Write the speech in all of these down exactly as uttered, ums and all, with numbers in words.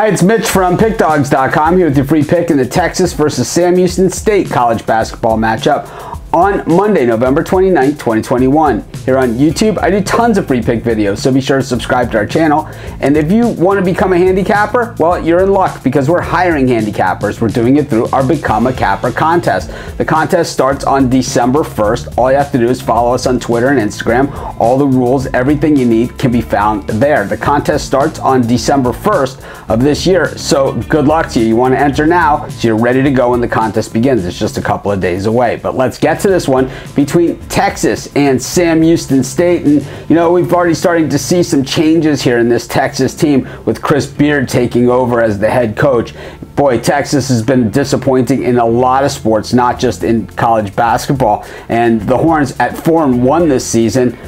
Hi, it's Mitch from Pick Dawgz dot com here with your free pick in the Texas versus Sam Houston State college basketball matchup on Monday, November twenty-ninth, twenty twenty-one. Here on YouTube, I do tons of free pick videos, so be sure to subscribe to our channel. And if you want to become a handicapper, well, you're in luck because we're hiring handicappers. We're doing it through our Become a Capper contest. The contest starts on December first. All you have to do is follow us on Twitter and Instagram. All the rules, everything you need can be found there. The contest starts on December first of this year, so good luck to you. You want to enter now, so you're ready to go when the contest begins. It's just a couple of days away, but let's get to this one between Texas and Sam Houston State. And you know, we've already starting to see some changes here in this Texas team with Chris Beard taking over as the head coach. Boy, Texas has been disappointing in a lot of sports, not just in college basketball. And the Horns at four and one this season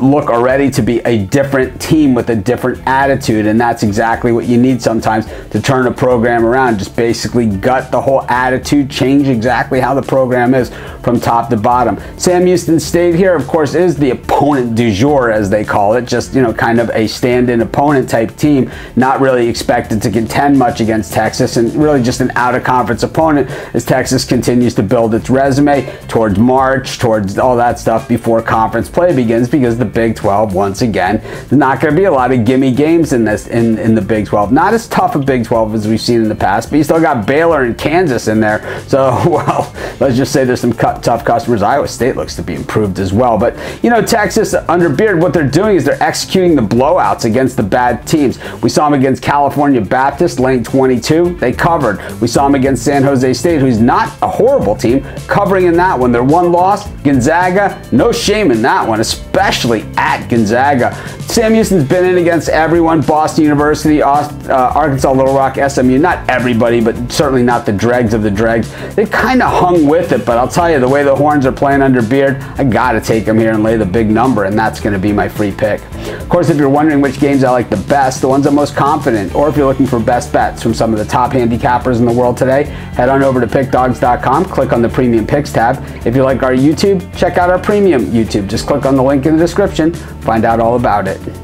look already to be a different team with a different attitude, and that's exactly what you need sometimes to turn a program around. Just basically gut the whole attitude, change exactly how the program is from top to bottom. Sam Houston State here, of course, is the opponent du jour, as they call it. Just, you know, kind of a stand-in opponent type team, not really expected to contend much against Texas, and really just an out-of-conference opponent as Texas continues to build its resume towards March, towards all that stuff before conference play begins, because the The Big twelve, once again, there's not going to be a lot of gimme games in this in, in the Big twelve. Not as tough a Big twelve as we've seen in the past, but you still got Baylor and Kansas in there. So, well, let's just say there's some tough customers. Iowa State looks to be improved as well. But, you know, Texas, under Beard, what they're doing is they're executing the blowouts against the bad teams. We saw them against California Baptist, lane twenty-two. They covered. We saw them against San Jose State, who's not a horrible team, covering in that one. Their one loss, Gonzaga, no shame in that one, especially at Gonzaga. Sam Houston's been in against everyone. Boston University, Austin, uh, Arkansas Little Rock, S M U. Not everybody, but certainly not the dregs of the dregs. They kind of hung with it, but I'll tell you, the way the Horns are playing under Beard, I got to take them here and lay the big number, and that's going to be my free pick. Of course, if you're wondering which games I like the best, the ones I'm most confident, or if you're looking for best bets from some of the top handicappers in the world today, head on over to Pick Dawgz dot com, click on the Premium Picks tab. If you like our YouTube, check out our Premium YouTube. Just click on the link in the description. Find out all about it.